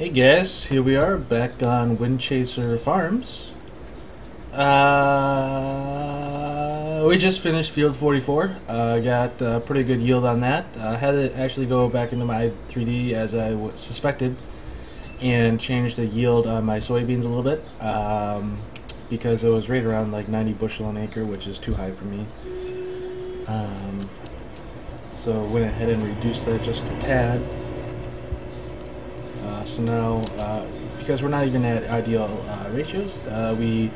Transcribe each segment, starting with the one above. Hey guys, here we are back on Windchaser Farms. We just finished field 44. Got a pretty good yield on that. Had to actually go back into my 3D as I suspected and change the yield on my soybeans a little bit because it was right around like 90 bushel an acre, which is too high for me. So went ahead and reduced that just a tad. So now, because we're not even at ideal ratios, we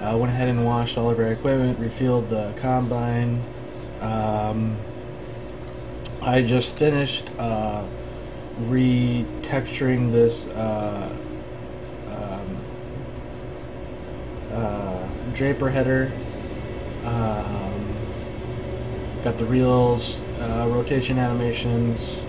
went ahead and washed all of our equipment, refilled the combine. I just finished retexturing this draper header. Got the reels, rotation animations.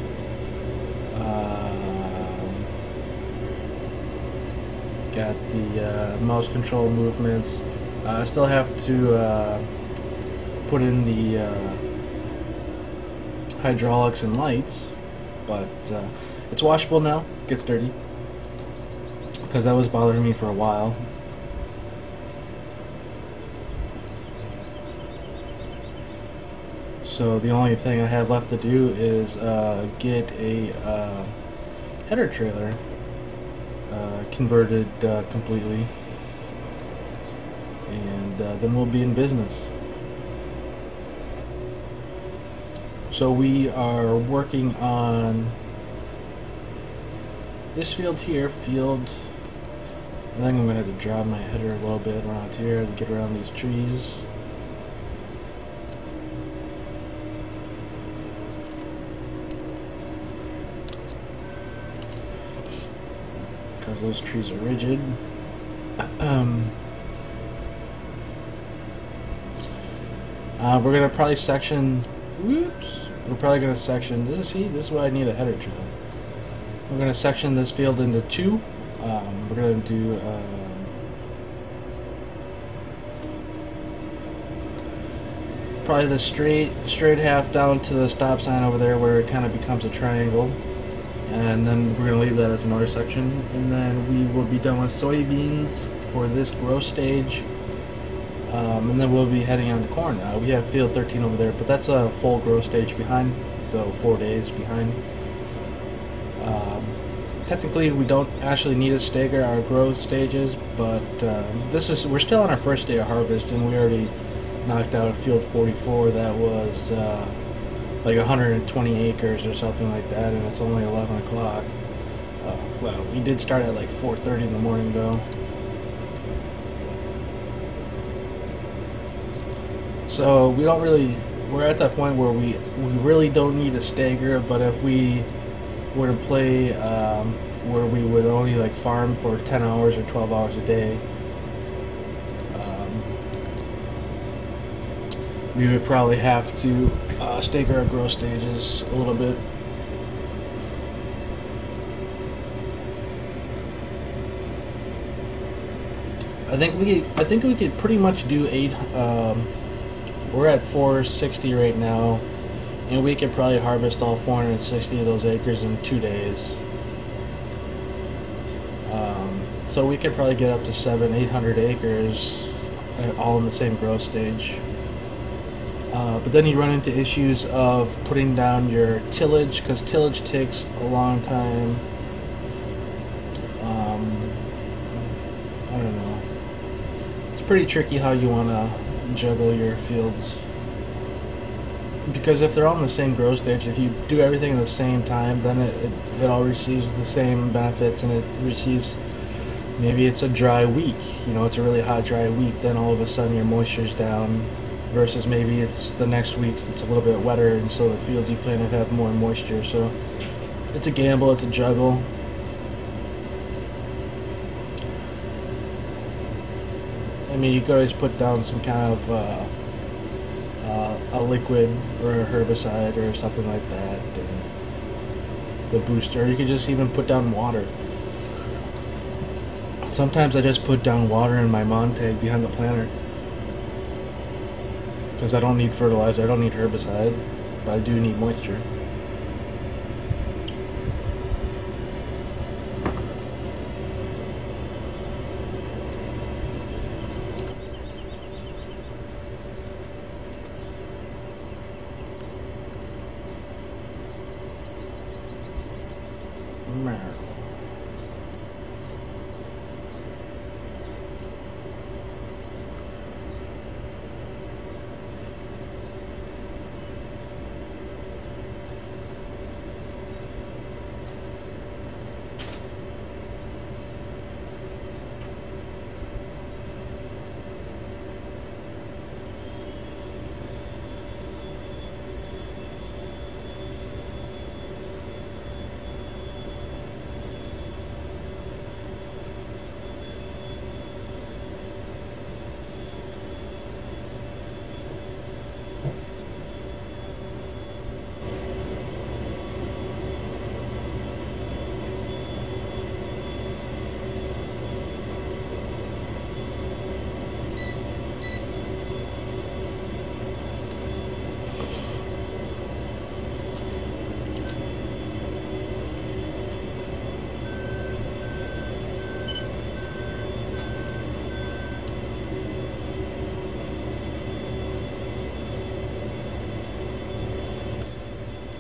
Got the mouse control movements. I still have to put in the hydraulics and lights, but it's washable now. Gets dirty because that was bothering me for a while. So the only thing I have left to do is get a header trailer converted completely, and then we'll be in business. So we are working on this field here, I think I'm going to have to draw my header a little bit around here to get around these trees. Those trees are rigid. We're gonna probably section. Whoops. We're probably gonna section. This is why I need a header trailer. We're gonna section this field into two. We're gonna do. Probably the straight half down to the stop sign over there, where it kind of becomes a triangle. And then we're going to leave that as another section, and then we will be done with soybeans for this growth stage, and then we'll be heading on to corn. We have field 13 over there, but that's a full growth stage behind, so 4 days behind. Technically we don't actually need to stagger our growth stages, but we're still on our first day of harvest, and we already knocked out field 44 that was like 120 acres or something like that, and it's only 11 o'clock. Well, we did start at like 4:30 in the morning though. So we don't really, we're at that point where we really don't need to stagger, but if we were to play where we would only like farm for 10 hours or 12 hours a day, we would probably have to stagger our growth stages a little bit. I think we could pretty much do eight. We're at 460 right now, and we could probably harvest all 460 of those acres in 2 days. So we could probably get up to 700-800 acres, all in the same growth stage. But then you run into issues of putting down your tillage, because tillage takes a long time. I don't know. It's pretty tricky how you want to juggle your fields, because if they're all in the same growth stage, if you do everything at the same time, then it all receives the same benefits, and it receives, maybe it's a dry week, you know, it's a really hot dry week, then all of a sudden your moisture's down. Versus maybe it's the next week's, it's a little bit wetter, and so the fields you planted have more moisture. So it's a gamble, it's a juggle. I mean, you could always put down some kind of a liquid or a herbicide or something like that, and the booster. You could just even put down water. Sometimes I just put down water in my Montag behind the planter, because I don't need fertilizer, I don't need herbicide, but I do need moisture. Matter.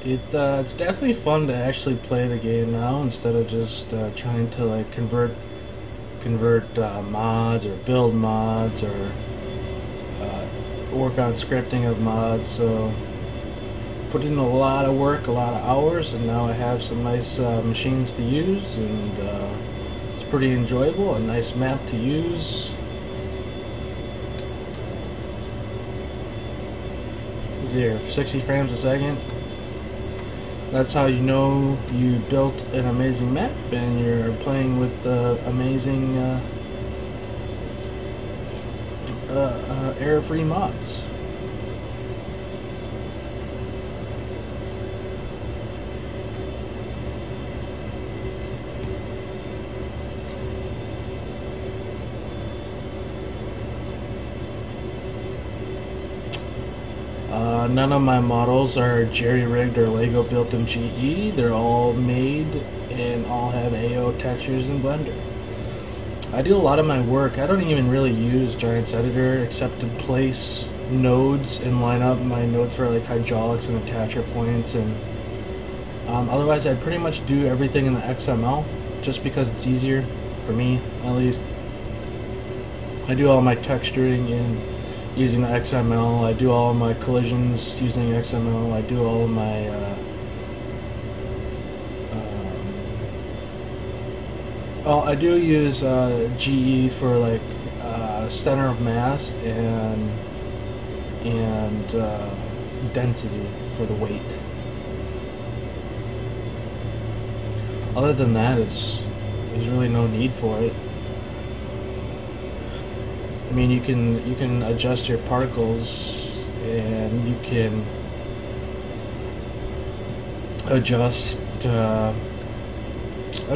It's definitely fun to actually play the game now instead of just trying to like convert mods or build mods or work on scripting of mods. So put in a lot of work, a lot of hours, and now I have some nice machines to use, and it's pretty enjoyable. A nice map to use. Zero 60 frames a second. That's how you know you built an amazing map and you're playing with amazing error-free mods. None of my models are jerry-rigged or Lego built in GE. They're all made and all have AO textures in Blender. I do a lot of my work. I don't even really use Giants Editor except to place nodes and line up my nodes for like hydraulics and attacher points, and otherwise I pretty much do everything in the XML just because it's easier for me, at least. I do all my texturing in using the XML, I do all my collisions using XML, I do all my well, I do use GE for like center of mass and density for the weight. Other than that, there's really no need for it. I mean, you can adjust your particles, and you can adjust. I'll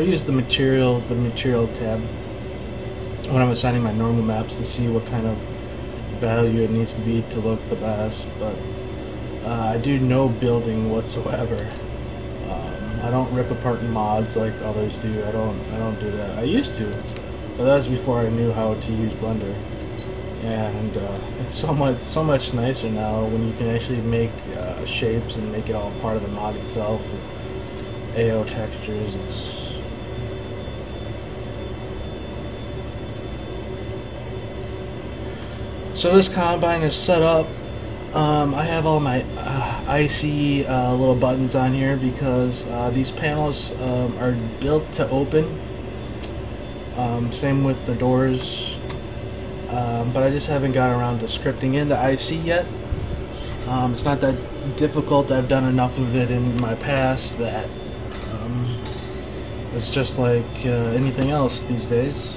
use the material tab when I'm assigning my normal maps to see what kind of value it needs to be to look the best. But I do no building whatsoever. I don't rip apart mods like others do. I don't do that. I used to, but that was before I knew how to use Blender. And it's so much nicer now when you can actually make shapes and make it all part of the mod itself with AO textures. So this combine is set up. I have all my IC little buttons on here because these panels are built to open. Same with the doors. But I just haven't got around to scripting in the IC yet. It's not that difficult. I've done enough of it in my past that it's just like anything else these days.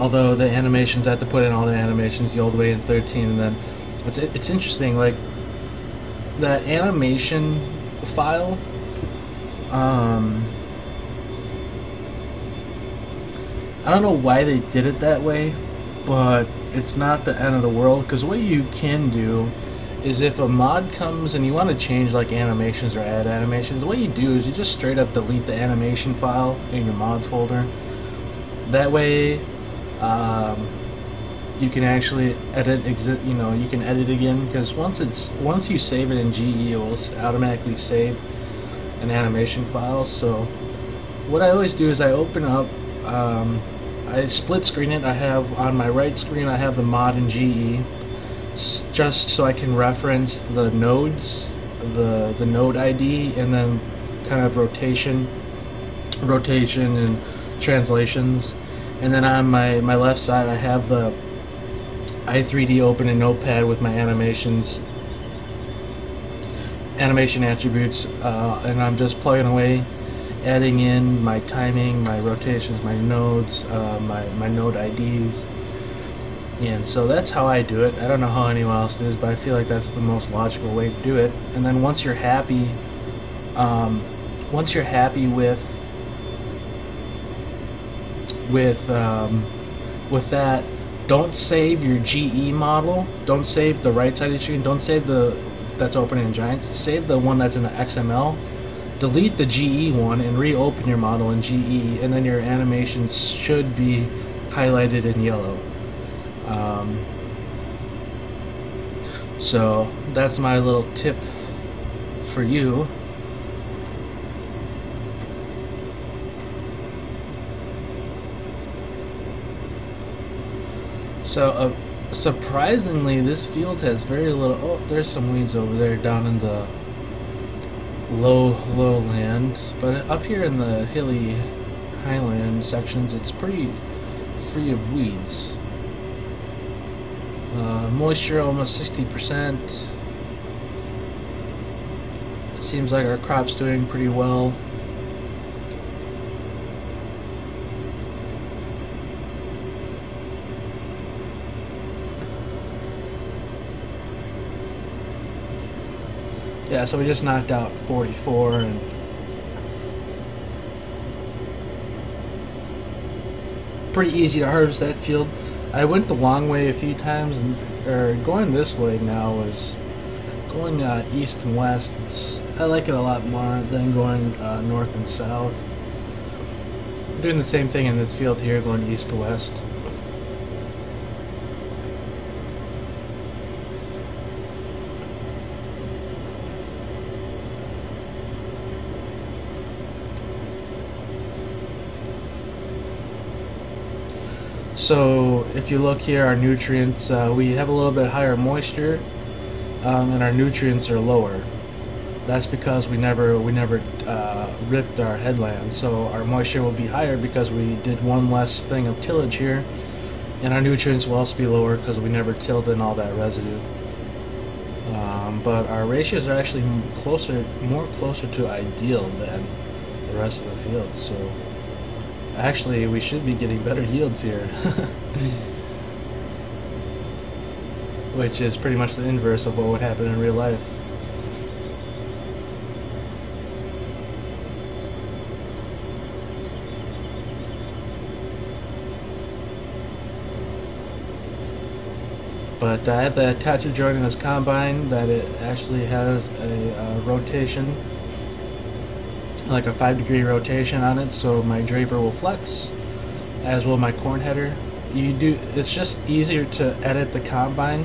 Although the animations, I have to put in all the animations the old way in 13, and then it's interesting, like that animation file. I don't know why they did it that way, but it's not the end of the world, because what you can do is if a mod comes and you want to change like animations or add animations, what you do is you just straight up delete the animation file in your mods folder. That way you can actually edit, you know, you can edit again, because once you save it in GE, it will automatically save an animation file. So what I always do is I open up, I split screen it. I have on my right screen, I have the mod in GE, just so I can reference the nodes, the node ID, and then kind of rotation and translations. And then on my left side, I have the i3D open in Notepad with my animations, animation attributes, and I'm just plugging away, adding in my timing, my rotations, my nodes, my node IDs. And so that's how I do it. I don't know how anyone else does, but I feel like that's the most logical way to do it. And then once you're happy with that, don't save your GE model. Don't save the right side of the screen. Don't save the that's open in Giants. Save the one that's in the XML. Delete the GE one and reopen your model in GE, and then your animations should be highlighted in yellow. So that's my little tip for you. So surprisingly, this field has very little. Oh, there's some weeds over there down in the lowland, but up here in the hilly highland sections, it's pretty free of weeds. Moisture almost 60%. It seems like our crop's doing pretty well. Yeah, so we just knocked out 44, and pretty easy to harvest that field. I went the long way a few times, or going this way now was going east and west. I like it a lot more than going north and south. I'm doing the same thing in this field here, going east to west. So if you look here, our nutrients, we have a little bit higher moisture, and our nutrients are lower. That's because we never ripped our headlands, so our moisture will be higher because we did one less thing of tillage here, and our nutrients will also be lower because we never tilled in all that residue. But our ratios are actually closer, more closer to ideal than the rest of the field. So actually, we should be getting better yields here, which is pretty much the inverse of what would happen in real life. But I have the ATI joint in this combine that it actually has a rotation, like a 5-degree rotation on it, so my draper will flex, as will my corn header. It's just easier to edit the combine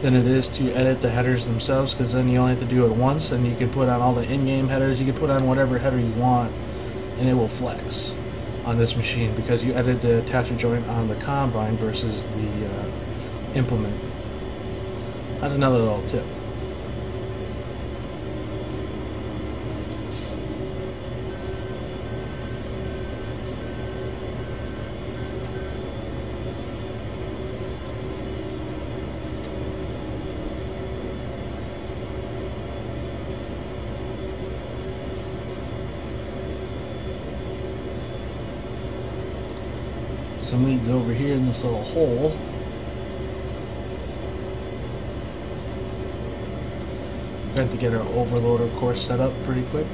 than it is to edit the headers themselves, because then you only have to do it once, and you can put on all the in-game headers. You can put on whatever header you want, and it will flex on this machine because you edit the attacher joint on the combine versus the implement. That's another little tip. Some weeds over here in this little hole. We're going to get our overloader course set up pretty quick.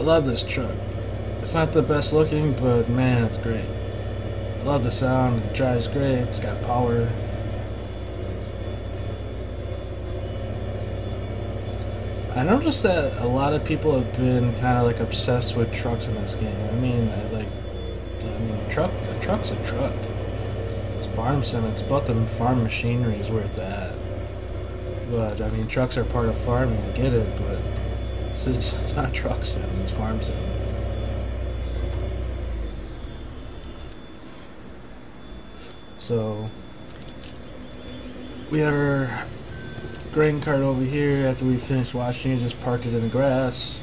I love this truck. It's not the best looking, but man, it's great. I love the sound, it drives great, it's got power. I noticed that a lot of people have been kind of like obsessed with trucks in this game. I mean, a truck's a truck. It's farm sim, it's about the farm machinery is where it's at. But, I mean, trucks are part of farming, I get it, but it's not truck sim, it's farm sim. So, we have our grain cart over here. After we finished washing, you just parked it in the grass.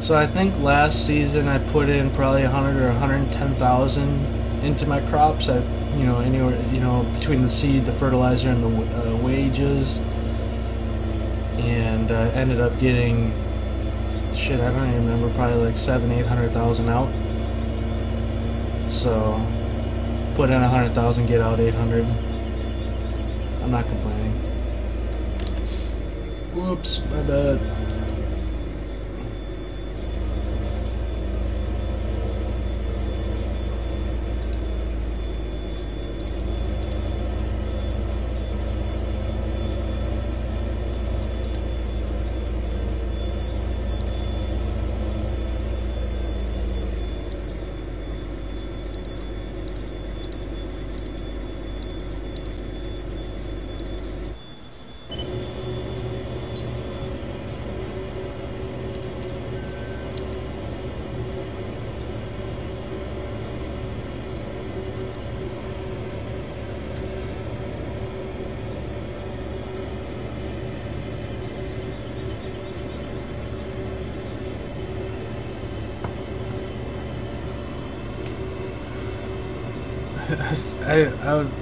So I think last season I put in probably 100 or 110,000 into my crops. I, you know, anywhere, you know, between the seed, the fertilizer, and the wages, and ended up getting shit. I don't even remember. Probably like 700,000-800,000 out. So put in 100,000, get out 800. I'm not complaining. Whoops, my bad.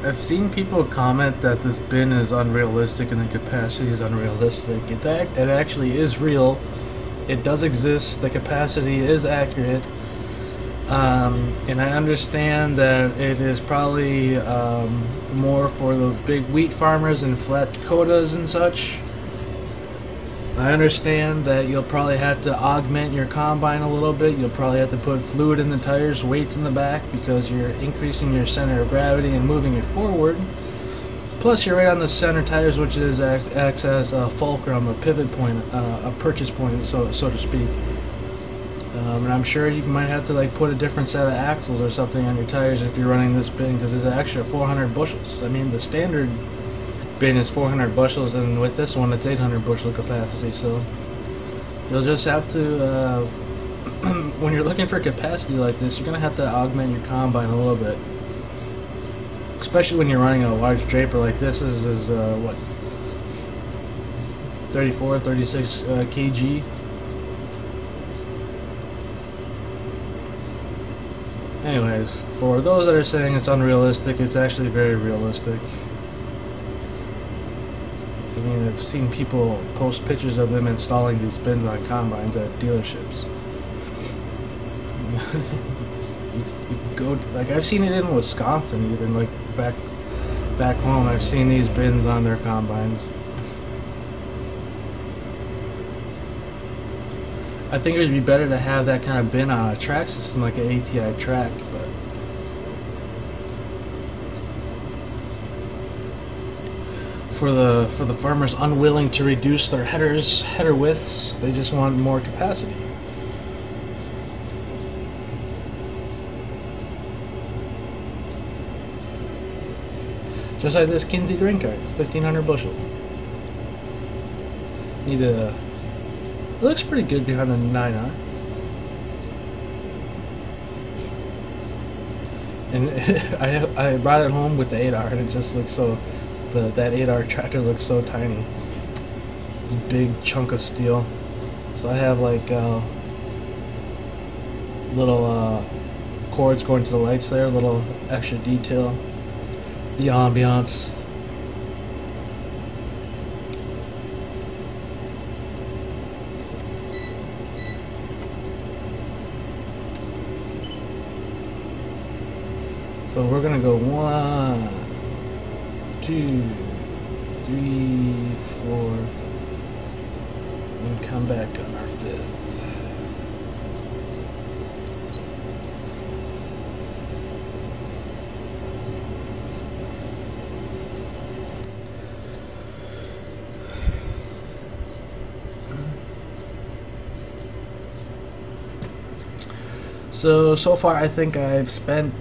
I've seen people comment that this bin is unrealistic and the capacity is unrealistic. It actually is real. It does exist. The capacity is accurate. And I understand that it is probably more for those big wheat farmers in flat Dakotas and such. I understand that you'll probably have to augment your combine a little bit. You'll probably have to put fluid in the tires, weights in the back, because you're increasing your center of gravity and moving it forward. Plus, you're right on the center tires, which is acts as a fulcrum, a pivot point, a purchase point, so to speak. And I'm sure you might have to like put a different set of axles or something on your tires if you're running this bin, because it's an extra 400 bushels. I mean, the standard bin is 400 bushels, and with this one it's 800 bushel capacity, so you'll just have to when you're looking for capacity like this, you're gonna have to augment your combine a little bit, especially when you're running a large draper like this. This is what, 36 kg. Anyways, for those that are saying it's unrealistic, it's actually very realistic. I mean, I've seen people post pictures of them installing these bins on combines at dealerships. You go, like, I've seen it in Wisconsin, even like back home. I've seen these bins on their combines. I think it would be better to have that kind of bin on a track system like an ATI track, but. For the farmers unwilling to reduce their header widths, they just want more capacity. Just like this Kinze grain cart, it's 1,500 bushel. It looks pretty good behind the 9R. And I brought it home with the 8R, and it just looks so. That 8R tractor looks so tiny. It's a big chunk of steel. So I have like little cords going to the lights there, little extra detail, the ambiance. So we're gonna go 1, 2, 3, 4, and come back on our fifth. So far I think I've spent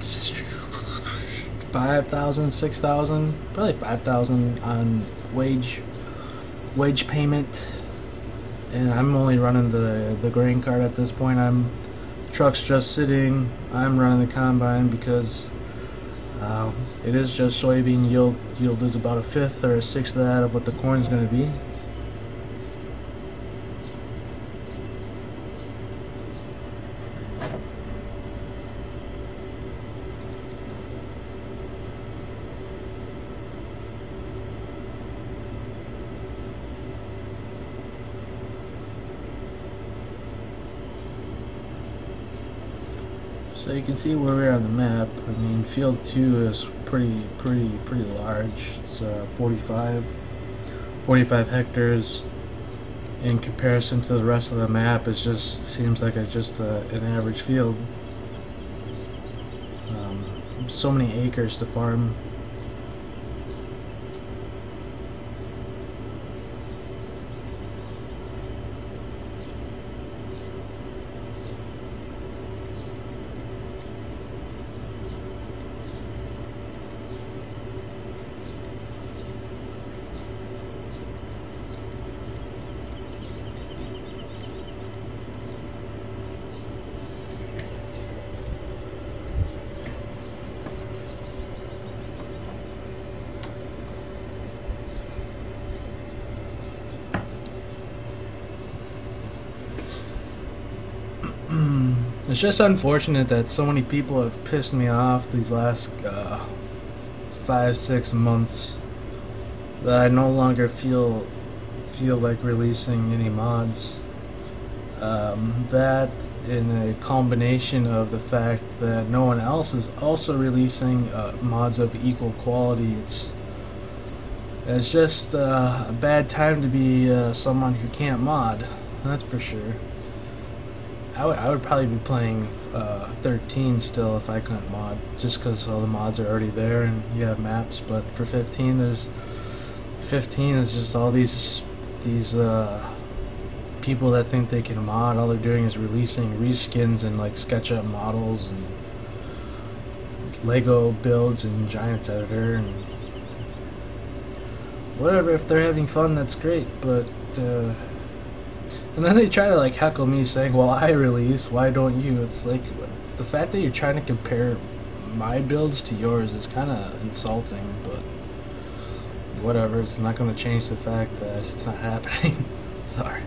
5,000, 6,000, probably 5,000 on wage payment, and I'm only running the grain cart at this point. Truck's just sitting. I'm running the combine because it is just soybean yield. Yield is about 1/5 or 1/6 of that of what the corn's going to be. So you can see where we are on the map. I mean, field 2 is pretty large. It's 45 hectares. In comparison to the rest of the map, it just seems like it's just an average field. So many acres to farm. It's just unfortunate that so many people have pissed me off these last 5-6 months that I no longer feel like releasing any mods. That in a combination of the fact that no one else is also releasing mods of equal quality, it's just a bad time to be someone who can't mod. That's for sure. I would probably be playing 13 still if I couldn't mod, just because all the mods are already there and you have maps. But for 15, there's 15 is just all these people that think they can mod. All they're doing is releasing reskins and like SketchUp models and Lego builds and Giants Editor and whatever. If they're having fun, that's great, but. And then they try to like heckle me saying, well, I release, why don't you? It's like, the fact that you're trying to compare my builds to yours is kind of insulting, but whatever, it's not going to change the fact that it's not happening. Sorry.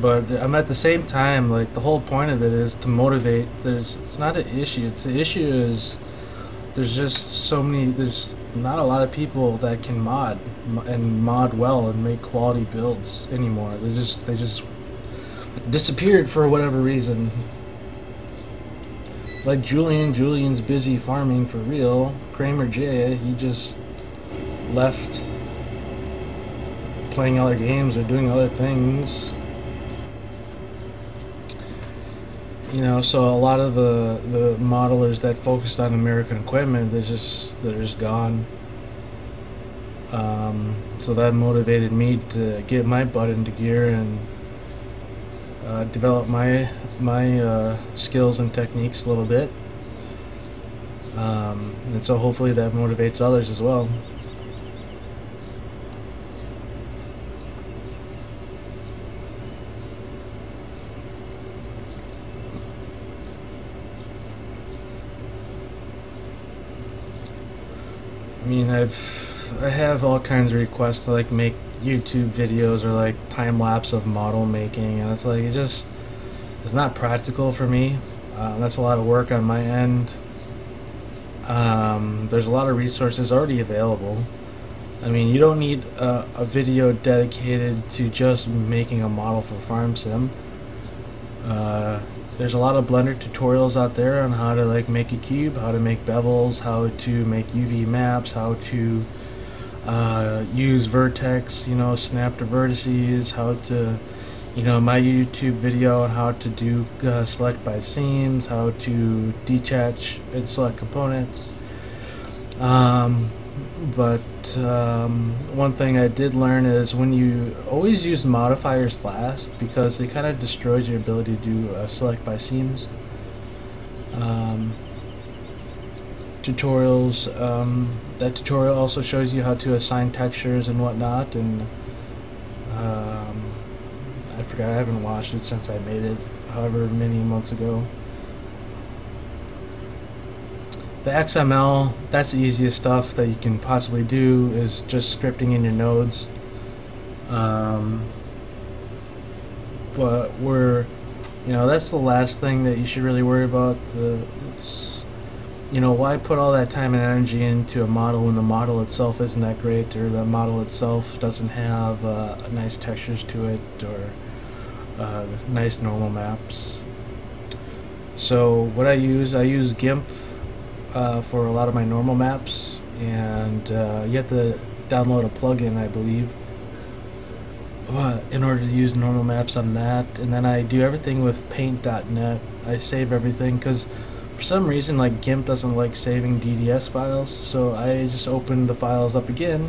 But at the same time, like, the whole point of it is to motivate. It's not an issue. It's the issue is there's just so many, there's not a lot of people that can mod and mod well and make quality builds anymore. They just disappeared for whatever reason. Like Julian's busy farming for real. Kramer J, he just left playing other games or doing other things. You know, so a lot of the modelers that focused on American equipment, they're just gone. So that motivated me to get my butt into gear and develop my skills and techniques a little bit. And so hopefully that motivates others as well. I mean, I have all kinds of requests to like make YouTube videos or like time lapse of model making, and it's like it's not practical for me. That's a lot of work on my end. There's a lot of resources already available. I mean, you don't need a video dedicated to just making a model for FarmSim. There's a lot of Blender tutorials out there on how to like make a cube, how to make bevels, how to make UV maps, how to use vertex, snap to vertices, how to, my YouTube video on how to do select by seams, how to detach and select components. One thing I did learn is when you always use modifiers last, because they kind of destroys your ability to do select by seams tutorials. That tutorial also shows you how to assign textures and whatnot, and I forgot, I haven't watched it since I made it however many months ago. The XML, that's the easiest stuff that you can possibly do, is just scripting in your nodes. But we're, that's the last thing that you should really worry about. Why put all that time and energy into a model when the model itself isn't that great, or the model itself doesn't have nice textures to it, or nice normal maps. So what I use GIMP. For a lot of my normal maps, and you have to download a plugin, I believe, in order to use normal maps on that. And then I do everything with paint.net. I save everything because for some reason, like, GIMP doesn't like saving DDS files, so I just open the files up again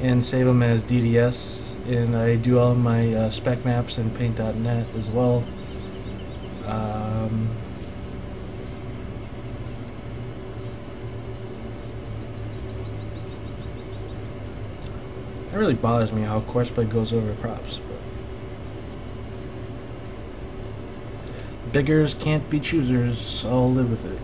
and save them as DDS. And I do all my spec maps in paint.net as well. It really bothers me how courseplay goes over crops. But beggars can't be choosers. I'll live with it.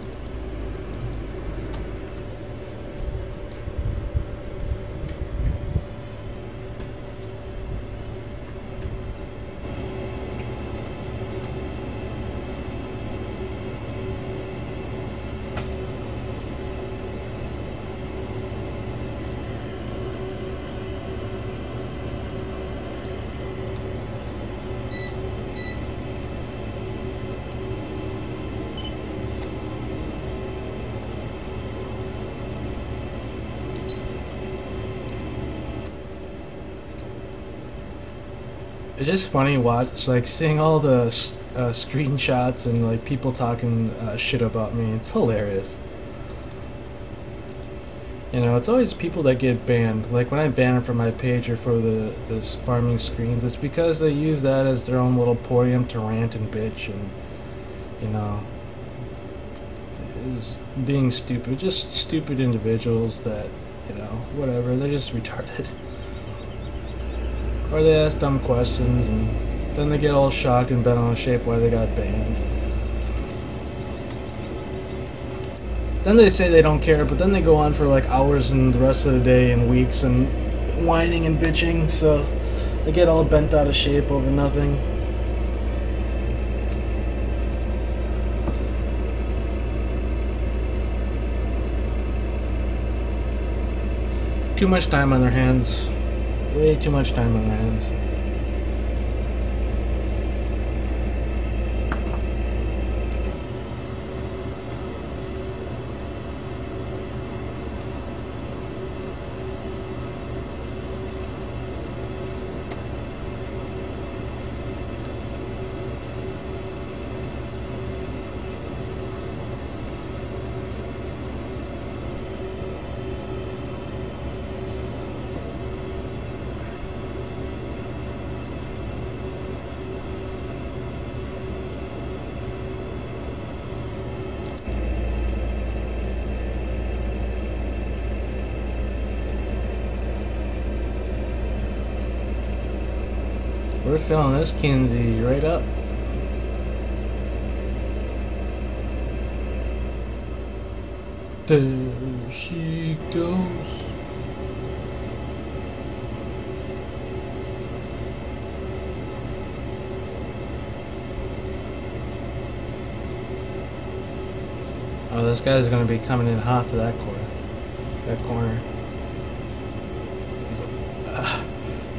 It's just funny seeing all the screenshots and like people talking shit about me. It's hilarious. It's always people that get banned. Like when I ban them from my page or for the farming screens, it's because they use that as their own little podium to rant and bitch and is being stupid. Just stupid individuals that whatever. They're just retarded. Or they ask dumb questions, and then they get all shocked and bent out of shape why they got banned. Then they say they don't care, but then they go on for like hours and the rest of the day and weeks and whining and bitching, so they get all bent out of shape over nothing. Too much time on their hands. Way too much time on my hands. We're filling this Kinze right up. There she goes. Oh, this guy's gonna be coming in hot to that corner.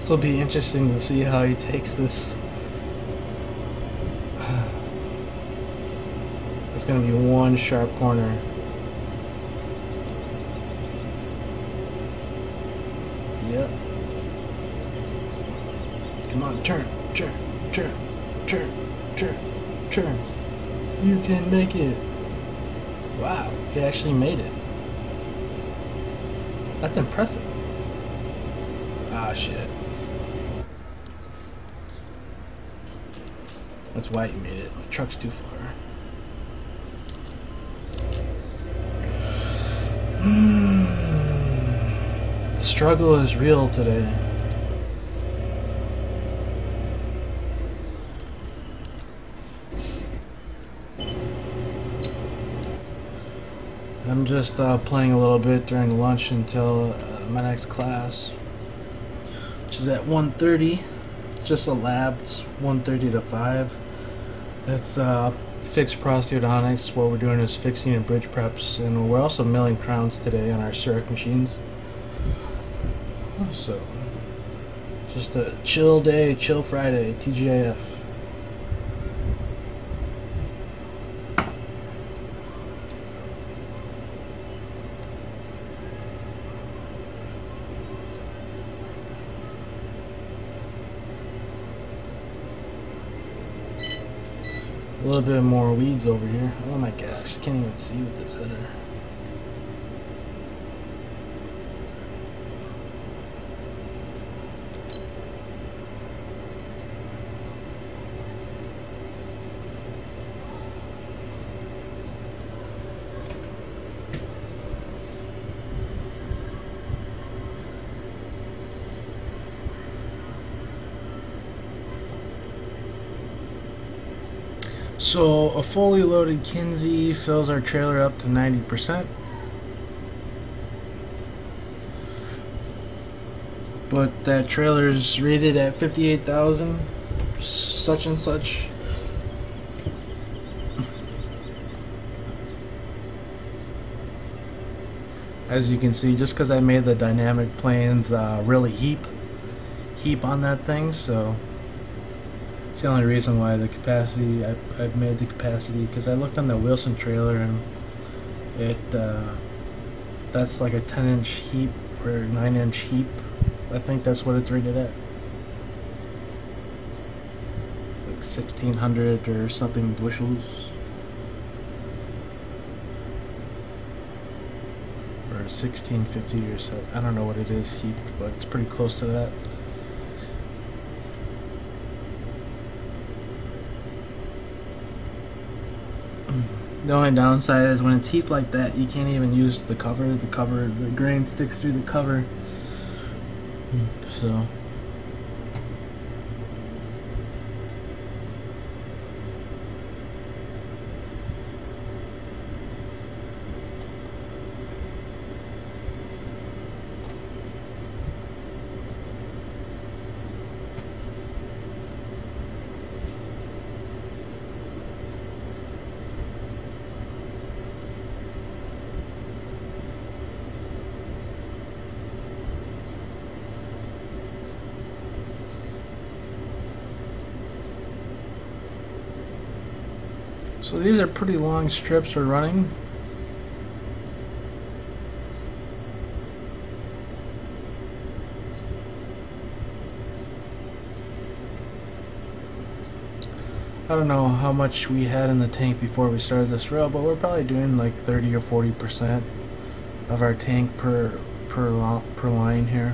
This will be interesting to see how he takes this. going to be one sharp corner. Yep. Come on, turn, turn, turn, turn, turn, turn. You can make it. Wow, he actually made it. That's impressive. Ah, shit. That's why you made it. My truck's too far. The struggle is real today. I'm just playing a little bit during lunch until my next class, which is at 1:30. Just a lab. It's 1:30 to 5. It's fixed prosthodontics. What we're doing is fixing and bridge preps, and we're also milling crowns today on our CEREC machines. So, just a chill day, chill Friday, TGIF. A little bit more weeds over here. Oh my gosh, I can't even see with this header. So a fully loaded Kinze fills our trailer up to 90%, but that trailer's rated at 58,000 such and such. As you can see, just because I made the dynamic planes really heap on that thing, so. It's the only reason why the capacity, I've made the capacity, because I looked on the Wilson trailer and it, that's like a 10-inch heap or 9-inch heap. I think that's what it's rated at. It's like 1,600 or something bushels. Or 1,650 or so. I don't know what it is heaped, but it's pretty close to that. The only downside is when it's heaped like that, you can't even use the cover. The grain sticks through the cover. So. So these are pretty long strips we're running. I don't know how much we had in the tank before we started this row, but we're probably doing like 30 or 40% of our tank per line here.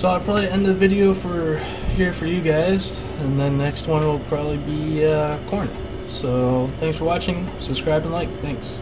So I'll probably end the video here for you guys, and then next one will probably be corn. So thanks for watching, subscribe and like, thanks.